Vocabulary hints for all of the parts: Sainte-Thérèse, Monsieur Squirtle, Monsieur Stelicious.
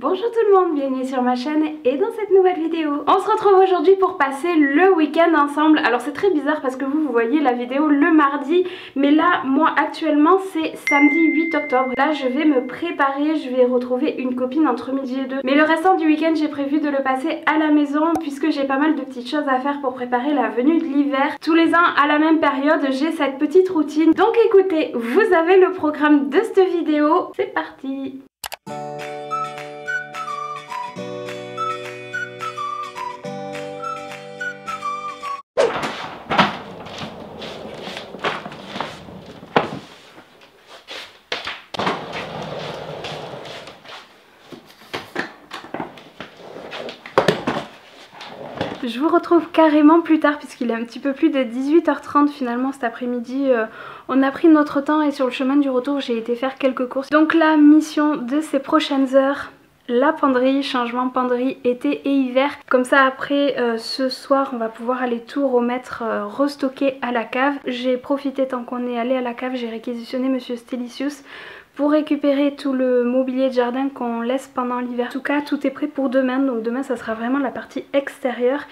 Bonjour tout le monde, bienvenue sur ma chaîne et dans cette nouvelle vidéo. On se retrouve aujourd'hui pour passer le week-end ensemble. Alors c'est très bizarre parce que vous voyez la vidéo le mardi, mais là moi actuellement c'est samedi 8 octobre. Là je vais me préparer, je vais retrouver une copine entre midi et 2. Mais le restant du week-end j'ai prévu de le passer à la maison puisque j'ai pas mal de petites choses à faire pour préparer la venue de l'hiver. Tous les ans à la même période j'ai cette petite routine. Donc écoutez, vous avez le programme de cette vidéo, c'est parti! Je vous retrouve carrément plus tard puisqu'il est un petit peu plus de 18h30 finalement cet après-midi. On a pris notre temps et sur le chemin du retour j'ai été faire quelques courses. Donc la mission de ces prochaines heures, la penderie, changement penderie été et hiver. Comme ça après ce soir on va pouvoir aller tout remettre, restocker à la cave. J'ai profité tant qu'on est allé à la cave, j'ai réquisitionné Monsieur Stelicious pour récupérer tout le mobilier de jardin qu'on laisse pendant l'hiver. En tout cas tout est prêt pour demain, donc demain ça sera vraiment la partie extérieure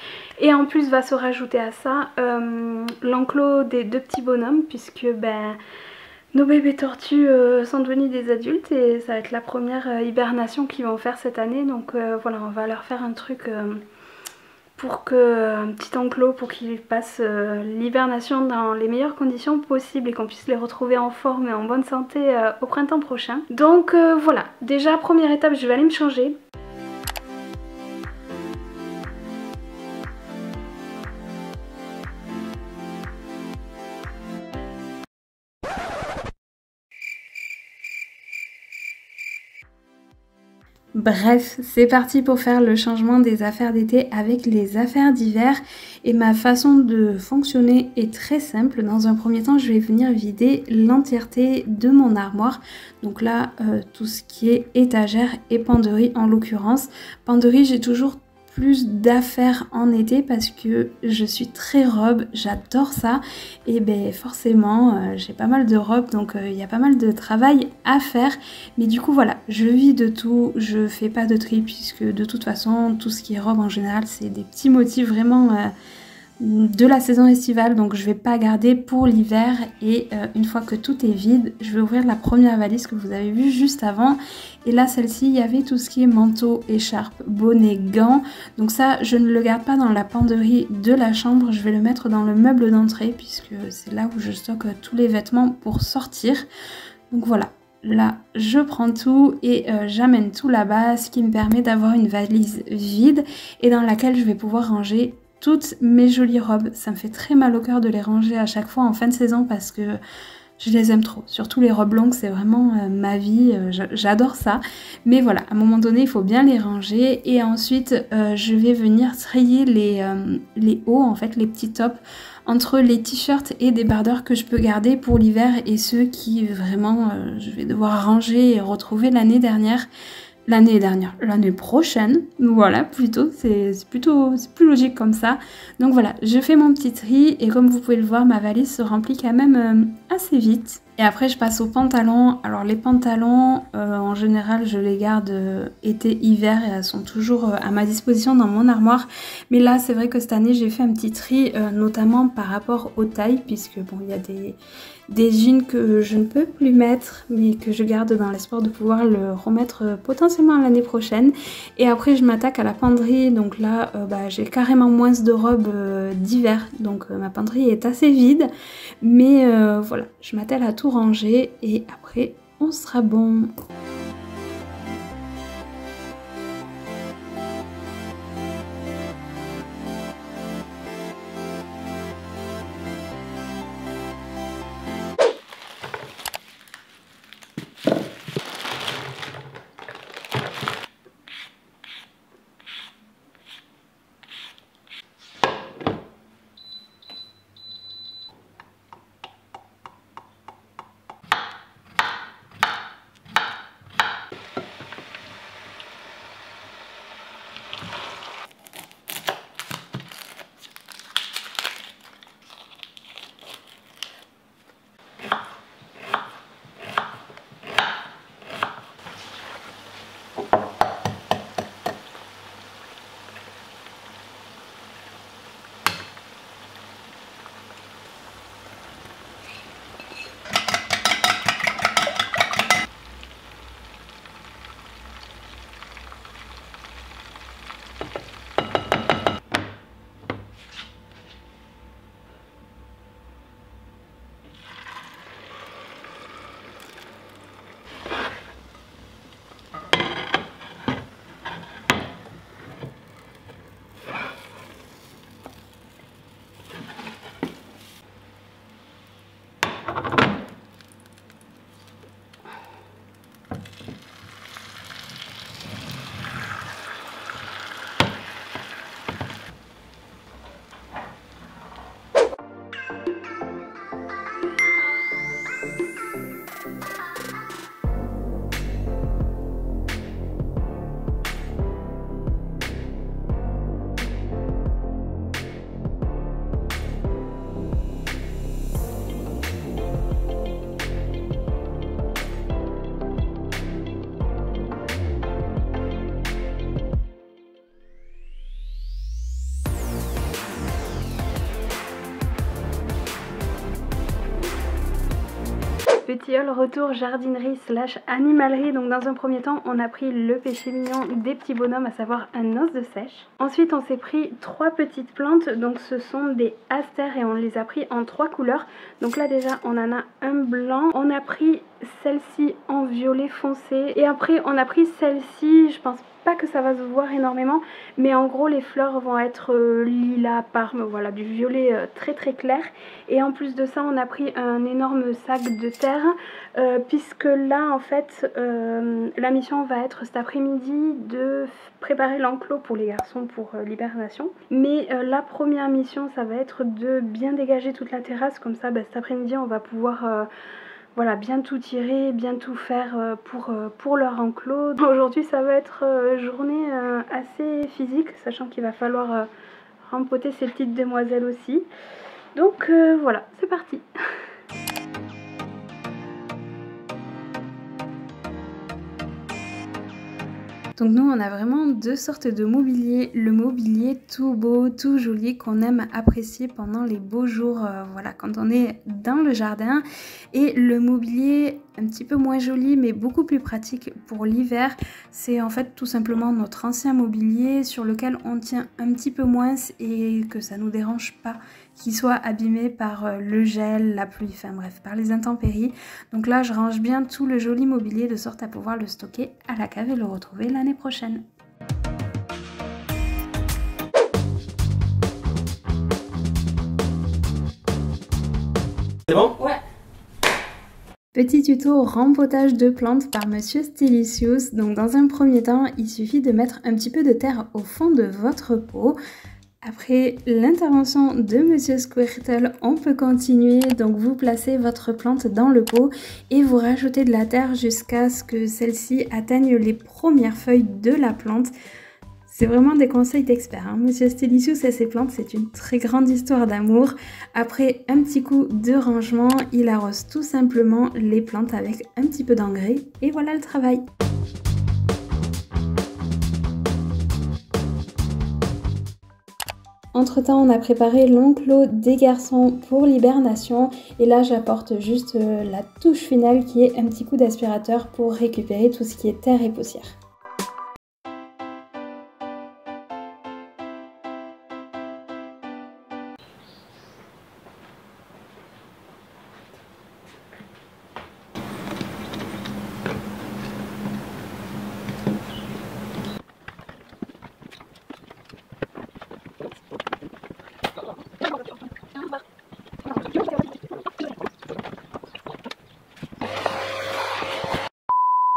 et en plus va se rajouter à ça l'enclos des deux petits bonhommes puisque nos bébés tortues sont devenus des adultes et ça va être la première hibernation qu'ils vont faire cette année, donc voilà, on va leur faire un truc un petit enclos pour qu'ils passent l'hibernation dans les meilleures conditions possibles et qu'on puisse les retrouver en forme et en bonne santé au printemps prochain. Donc voilà, déjà première étape, je vais aller me changer. Bref, c'est parti pour faire le changement des affaires d'été avec les affaires d'hiver et ma façon de fonctionner est très simple. Dans un premier temps, je vais venir vider l'entièreté de mon armoire. Donc là, tout ce qui est étagère et penderie en l'occurrence. Penderie, j'ai toujours plus d'affaires en été parce que je suis très robe, j'adore ça et forcément j'ai pas mal de robes, donc il y a pas mal de travail à faire, mais du coup voilà, je vis de tout, je fais pas de tri puisque de toute façon tout ce qui est robe en général c'est des petits motifs vraiment de la saison estivale, donc je vais pas garder pour l'hiver et une fois que tout est vide, je vais ouvrir la première valise que vous avez vue juste avant et là celle-ci il y avait tout ce qui est manteau, écharpe, bonnet, gants, donc ça je ne le garde pas dans la penderie de la chambre, je vais le mettre dans le meuble d'entrée puisque c'est là où je stocke tous les vêtements pour sortir, donc voilà. Là, je prends tout et j'amène tout là-bas, ce qui me permet d'avoir une valise vide et dans laquelle je vais pouvoir ranger toutes mes jolies robes. Ça me fait très mal au cœur de les ranger à chaque fois en fin de saison parce que je les aime trop. Surtout les robes longues, c'est vraiment ma vie, j'adore ça. Mais voilà, à un moment donné, il faut bien les ranger. Et ensuite, je vais venir trier les hauts, en fait, les petits tops, entre les t-shirts et débardeurs que je peux garder pour l'hiver et ceux qui, vraiment, je vais devoir ranger et retrouver l'année prochaine, voilà, plutôt, c'est plus logique comme ça. Donc voilà, je fais mon petit tri et comme vous pouvez le voir, ma valise se remplit quand même assez vite. Et après je passe aux pantalons. Alors les pantalons, en général je les garde été, hiver, et elles sont toujours à ma disposition dans mon armoire. Mais là c'est vrai que cette année j'ai fait un petit tri, notamment par rapport aux tailles, puisque bon, il y a des jeans que je ne peux plus mettre, mais que je garde dans l'espoir de pouvoir le remettre potentiellement l'année prochaine. Et après je m'attaque à la penderie, donc là j'ai carrément moins de robes d'hiver, donc ma penderie est assez vide. Mais voilà, je m'attelle à tout ranger et après on sera bon. les tilleuls retour jardinerie / animalerie. Donc dans un premier temps on a pris le péché mignon des petits bonhommes, à savoir un os de seiche. Ensuite on s'est pris trois petites plantes, donc ce sont des astères et on les a pris en trois couleurs. Donc là déjà on en a un blanc, on a pris celle-ci en violet foncé et après on a pris celle-ci, je pense pas que ça va se voir énormément mais en gros les fleurs vont être lilas, parme, voilà, du violet très très clair. Et en plus de ça on a pris un énorme sac de terre puisque là en fait la mission va être cet après-midi de préparer l'enclos pour les garçons pour l'hibernation, mais la première mission ça va être de bien dégager toute la terrasse, comme ça bah, cet après-midi on va pouvoir voilà, bien tout tirer, bien tout faire pour leur enclos. Aujourd'hui ça va être journée assez physique, sachant qu'il va falloir rempoter ces petites demoiselles aussi. Donc voilà, c'est parti. Donc nous on a vraiment deux sortes de mobilier, le mobilier tout beau, tout joli qu'on aime apprécier pendant les beaux jours, voilà, quand on est dans le jardin, et le mobilier un petit peu moins joli mais beaucoup plus pratique pour l'hiver. C'est en fait tout simplement notre ancien mobilier sur lequel on tient un petit peu moins et que ça nous dérange pas qu'il soit abîmé par le gel, la pluie, enfin bref, par les intempéries. Donc là je range bien tout le joli mobilier de sorte à pouvoir le stocker à la cave et le retrouver l'année prochaine. C'est bon ? Ouais. Petit tuto rempotage de plantes par Monsieur Stelicious. Donc dans un premier temps, il suffit de mettre un petit peu de terre au fond de votre pot. Après l'intervention de Monsieur Squirtle, on peut continuer. Donc vous placez votre plante dans le pot et vous rajoutez de la terre jusqu'à ce que celle-ci atteigne les premières feuilles de la plante. C'est vraiment des conseils d'experts, hein. Monsieur Stelicious et ses plantes, c'est une très grande histoire d'amour. Après un petit coup de rangement, il arrose tout simplement les plantes avec un petit peu d'engrais et voilà le travail. Entre temps, on a préparé l'enclos des garçons pour l'hibernation et là j'apporte juste la touche finale qui est un petit coup d'aspirateur pour récupérer tout ce qui est terre et poussière.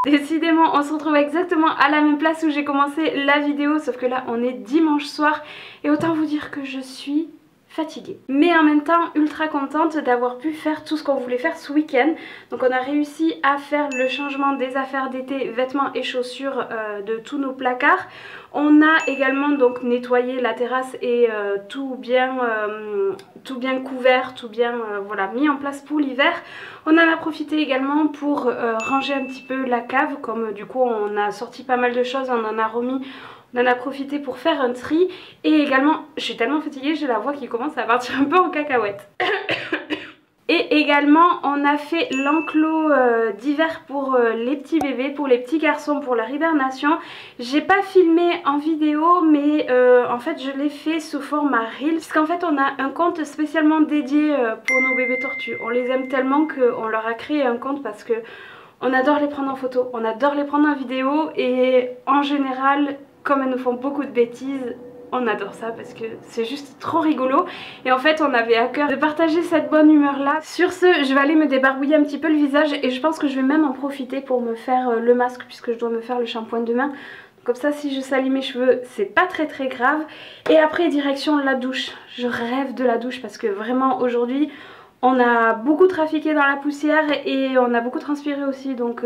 Décidément, on se retrouve exactement à la même place où j'ai commencé la vidéo, sauf que là on est dimanche soir et autant vous dire que je suis fatiguée. Mais en même temps ultra contente d'avoir pu faire tout ce qu'on voulait faire ce week-end. Donc on a réussi à faire le changement des affaires d'été, vêtements et chaussures de tous nos placards. On a également donc nettoyé la terrasse et tout bien couvert, tout bien voilà, mis en place pour l'hiver. On en a profité également pour ranger un petit peu la cave, comme du coup on a sorti pas mal de choses, on en a remis. On en a profité pour faire un tri et également, je suis tellement fatiguée, j'ai la voix qui commence à partir un peu en cacahuète. Et également, on a fait l'enclos d'hiver pour les petits bébés, pour les petits garçons, pour leur hibernation. J'ai pas filmé en vidéo, mais en fait, je l'ai fait sous format reel. Parce qu'en fait, on a un compte spécialement dédié pour nos bébés tortues. On les aime tellement qu'on leur a créé un compte parce que on adore les prendre en photo, on adore les prendre en vidéo et en général... Comme elles nous font beaucoup de bêtises, on adore ça parce que c'est juste trop rigolo. Et en fait on avait à cœur de partager cette bonne humeur là. Sur ce, je vais aller me débarbouiller un petit peu le visage et je pense que je vais même en profiter pour me faire le masque puisque je dois me faire le shampoing demain. Comme ça si je salis mes cheveux c'est pas très très grave. Et après direction la douche. Je rêve de la douche parce que vraiment aujourd'hui on a beaucoup trafiqué dans la poussière et on a beaucoup transpiré aussi, donc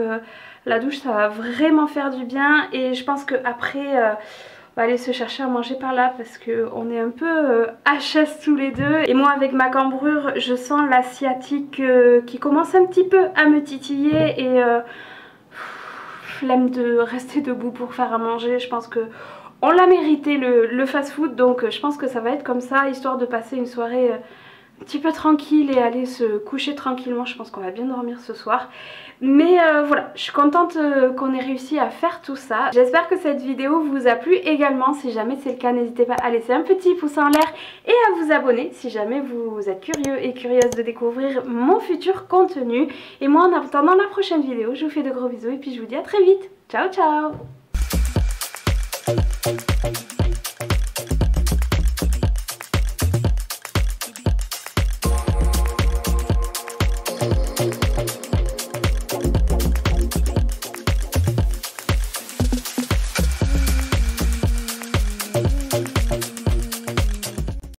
la douche ça va vraiment faire du bien. Et je pense qu'après on va aller se chercher à manger par là parce qu'on est un peu HS tous les deux. Et moi avec ma cambrure je sens la sciatique qui commence un petit peu à me titiller et flemme de rester debout pour faire à manger. Je pense que on l'a mérité le fast food, donc je pense que ça va être comme ça histoire de passer une soirée un petit peu tranquille et aller se coucher tranquillement. Je pense qu'on va bien dormir ce soir. Mais voilà, je suis contente qu'on ait réussi à faire tout ça. J'espère que cette vidéo vous a plu également. Si jamais c'est le cas, n'hésitez pas à laisser un petit pouce en l'air et à vous abonner si jamais vous êtes curieux et curieuse de découvrir mon futur contenu. Et moi, en attendant la prochaine vidéo, je vous fais de gros bisous et puis je vous dis à très vite. Ciao, ciao!